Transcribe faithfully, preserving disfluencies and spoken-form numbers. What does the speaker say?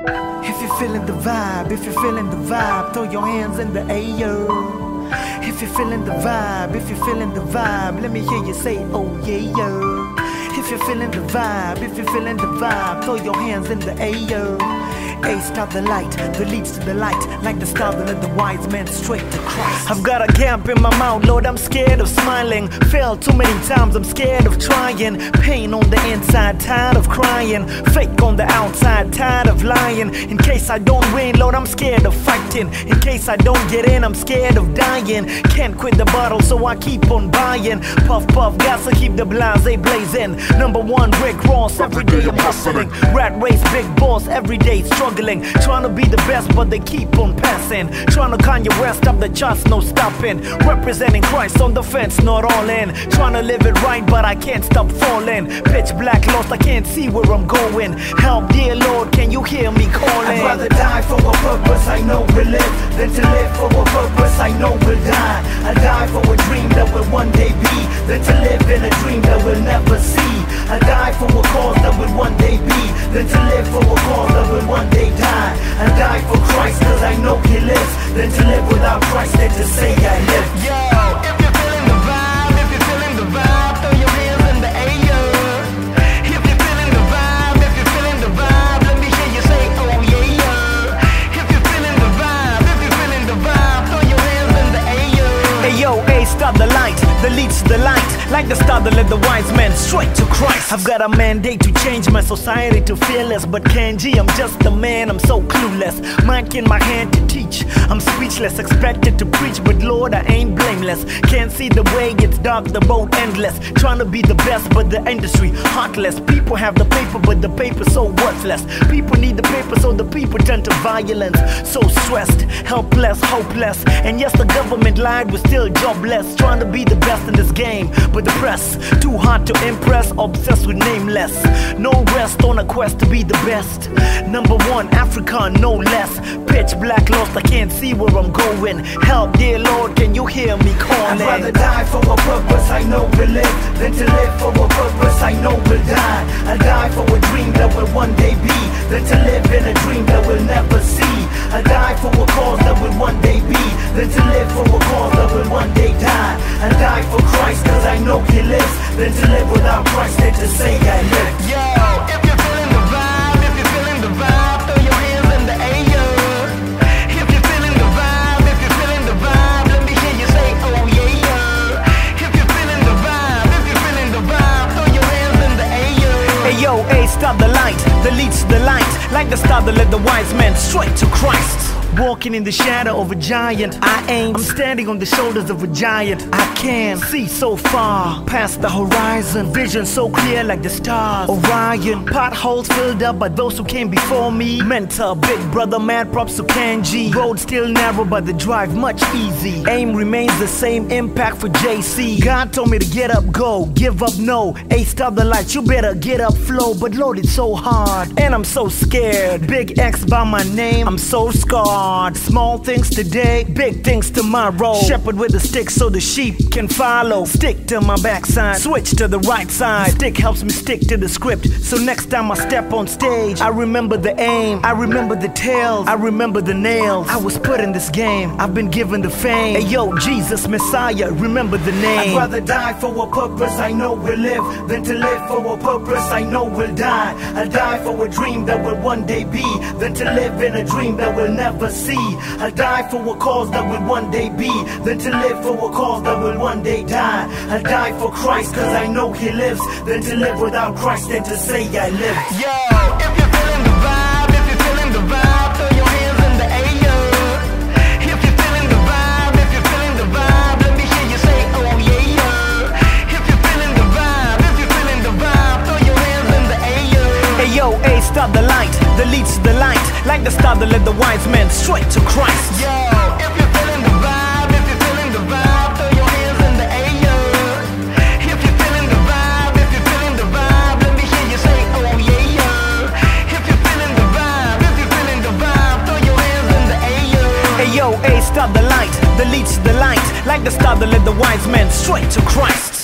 If you're feeling the vibe, if you're feeling the vibe, throw your hands in the air. If you're feeling the vibe, if you're feeling the vibe, let me hear you say, oh yeah. If you're feeling the vibe, if you're feeling the vibe, throw your hands in the air. Ace not the light, that leads to the light, like the star that led the wise man straight to Christ. I've got a gap in my mouth, Lord, I'm scared of smiling. Failed too many times, I'm scared of trying. Pain on the inside, tired of crying. Fake on the outside, tired of lying. In case I don't win, Lord, I'm scared of fighting. In case I don't get in, I'm scared of dying. Can't quit the bottle, so I keep on buying. Puff, puff, gotta keep the blinds, they blazing. Number one, Rick Ross, every day I'm hustling. Rat race, big boss, every day strong. Trying to be the best, but they keep on passing. Trying to Kanye West up the charts, no stopping. Representing Christ on the fence, not all in. Trying to live it right, but I can't stop falling. Pitch black, lost, I can't see where I'm going. Help, dear Lord, can you hear me calling? I'd rather die for a purpose I know will live than to live for a purpose I know will die. I'd die for a dream that will one day be than to live in a dream that we'll never see. I'd die for a cause that will one day be than to live for a cause that will one day they die. I die for Christ cause I know He lives than to live without Christ than to say I live. Yo, if you're feeling the vibe, if you're feeling the vibe, throw your hands in the air. If you're feeling the vibe, if you're feeling the vibe, let me hear you say oh yeah. If you're feeling the vibe, if you're feeling the vibe, throw your hands in the air. Hey yo, hey, stop the light, the leads to the light, like the star that led the wise man straight to Christ. I've got a mandate to change my society to fearless, but Kenji, I'm just a man, I'm so clueless. Mic in my hand to teach, I'm speechless, expected to preach, but Lord, I ain't blameless. Can't see the way, it's dark, the road endless. Trying to be the best, but the industry heartless. People have the paper, but the paper's so worthless. People need the paper, so the people turn to violence. So stressed, helpless, hopeless, and yes, the government lied, we're still jobless. Trying to be the best in this game, but the press too hard to impress, obsessed with nameless. No rest on a quest to be the best. Number one, Africa, no less. Pitch black, lost, I can't see where I'm going. Help, dear Lord, can you hear me calling? I'd rather die for a purpose I know will live than to live for a purpose I know will die. I'd die for a dream that will one day be than to live in a dream that we'll never see. I'd die for a cause that will one day be than to live for a cause that will one day die. I'd die for Christ cause I know He lives than to live without Christ than to say I live. Yo, if you're feeling the vibe, if you're feeling the vibe, throw your hands in the air. If you're feeling the vibe, if you're feeling the vibe, let me hear you say oh yeah. If you're feeling the vibe, if you're feeling the vibe, throw your hands in the air. Hey yo, hey, stop the light, the leads to the light, like the star that led the wise man straight to Christ. Walking in the shadow of a giant, I ain't. I'm standing on the shoulders of a giant. I can see so far past the horizon. Vision so clear like the stars, Orion. Potholes filled up by those who came before me. Mentor, big brother, mad props to Kenji. Road still narrow but the drive much easy. Aim remains the same, impact for J C. God told me to get up, go, give up, no. Hey, stop the light, you better get up, flow. But Lord, it's so hard, and I'm so scared. Big X by my name, I'm so scarred. Small things today, big things tomorrow. Shepherd with a stick so the sheep can follow. Stick to my backside, switch to the right side. Stick helps me stick to the script, so next time I step on stage, I remember the aim, I remember the tales, I remember the nails. I was put in this game, I've been given the fame. Hey yo, Jesus, Messiah, remember the name. I'd rather die for a purpose I know will live than to live for a purpose I know will die. I'll die for a dream that will one day be than to live in a dream that will never see. I'll die for a cause that will one day be than to live for a cause that will one day die. I'll die for Christ cause I know He lives than to live without Christ than to say I live. Yo, if you're feeling the vibe, if you're feeling the vibe, throw your hands in the air. If you're feeling the vibe, if you're feeling the vibe, let me hear you say oh yeah. If you're feeling the vibe, if you're feeling the vibe, throw your hands in the air. Hey yo, hey, stop the light, the leads to the light, like the star that led the wise man straight to Christ. Yo, if you're feeling the vibe. Yo, hey, stop the light, the leads to the light, like the star that led the wise man straight to Christ.